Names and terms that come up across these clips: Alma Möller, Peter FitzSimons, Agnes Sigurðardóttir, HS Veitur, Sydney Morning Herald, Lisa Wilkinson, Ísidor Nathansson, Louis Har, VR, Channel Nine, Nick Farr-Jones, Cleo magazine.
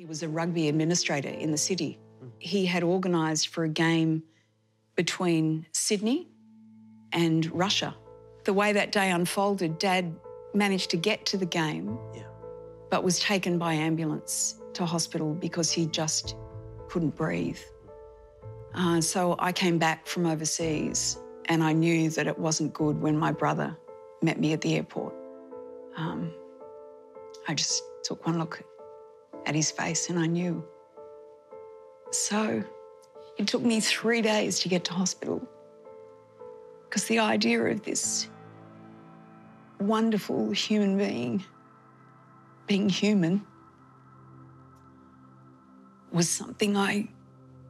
He was a rugby administrator in the city. He had organised for a game between Sydney and Russia. The way that day unfolded, Dad managed to get to the game, but was taken by ambulance to hospital because he just couldn't breathe. So I came back from overseas and I knew that it wasn't good when my brother met me at the airport. I just took one look at his face and I knew. So it took me 3 days to get to hospital because the idea of this wonderful human being being human was something I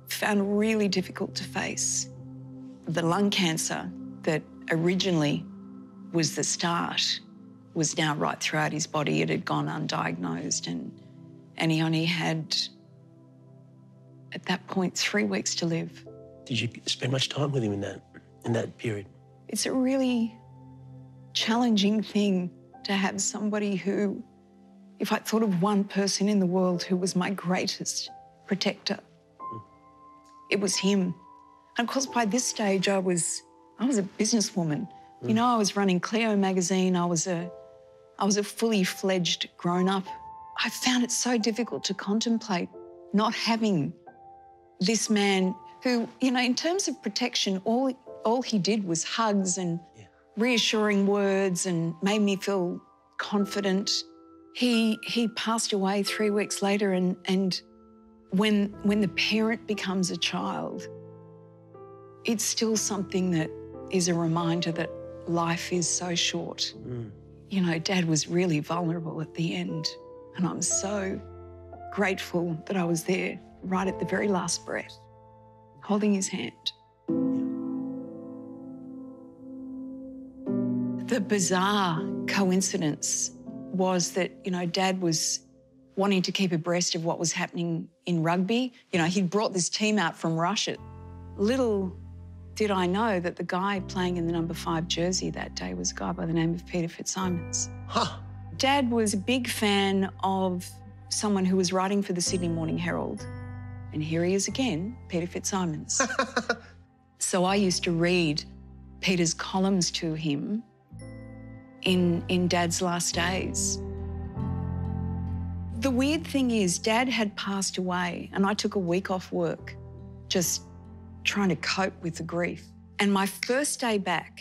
found really difficult to face. The lung cancer that originally was the start was now right throughout his body. It had gone undiagnosed and he only had, at that point, 3 weeks to live. Did you spend much time with him in that period? It's a really challenging thing to have somebody who, if I thought of one person in the world who was my greatest protector, it was him. And of course, by this stage, I was a businesswoman. You know, I was running Cleo magazine. I was a fully fledged grown-up. I found it so difficult to contemplate not having this man who, you know, in terms of protection, all he did was hugs and reassuring words and made me feel confident. He passed away 3 weeks later, and when the parent becomes a child, it's still something that is a reminder that life is so short. You know, Dad was really vulnerable at the end, and I'm so grateful that I was there right at the very last breath, holding his hand. The bizarre coincidence was that, you know, Dad was wanting to keep abreast of what was happening in rugby. You know, he'd brought this team out from Russia. Little did I know that the guy playing in the number 5 jersey that day was a guy by the name of Peter FitzSimons. Huh. Dad was a big fan of someone who was writing for the Sydney Morning Herald. And here he is again, Peter FitzSimons. So I used to read Peter's columns to him in Dad's last days. The weird thing is, Dad had passed away and I took a week off work, just trying to cope with the grief. And my first day back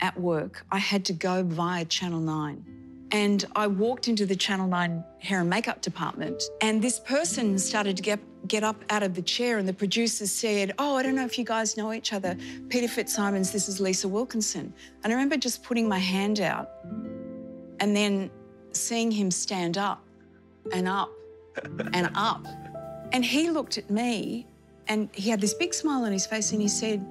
at work, I had to go via Channel 9. And I walked into the Channel 9 hair and makeup department, and this person started to get up out of the chair, and the producer said, "Oh, I don't know if you guys know each other. Peter FitzSimons, this is Lisa Wilkinson." And I remember just putting my hand out and then seeing him stand up and up and up. And he looked at me and he had this big smile on his face and he said,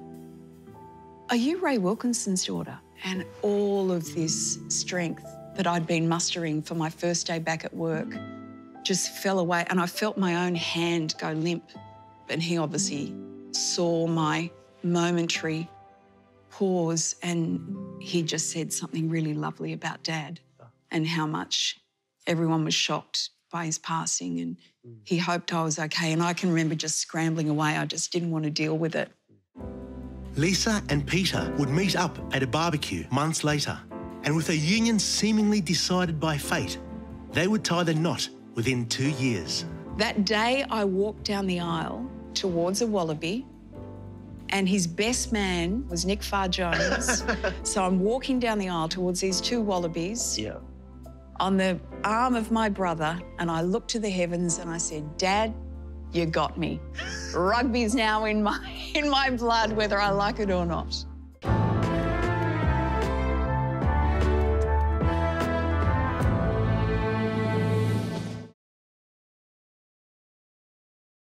"Are you Ray Wilkinson's daughter?" And all of this strength that I'd been mustering for my first day back at work just fell away, and I felt my own hand go limp. And he obviously saw my momentary pause, and he just said something really lovely about Dad and how much everyone was shocked by his passing, and he hoped I was okay. And I can remember just scrambling away. I just didn't want to deal with it. Lisa and Peter would meet up at a barbecue months later, and with a union seemingly decided by fate, they would tie the knot within 2 years. That day I walked down the aisle towards a wallaby, and his best man was Nick Farr-Jones. So I'm walking down the aisle towards these two wallabies on the arm of my brother, and I looked to the heavens and I said, "Dad, you got me. Rugby's now in my blood, whether I like it or not."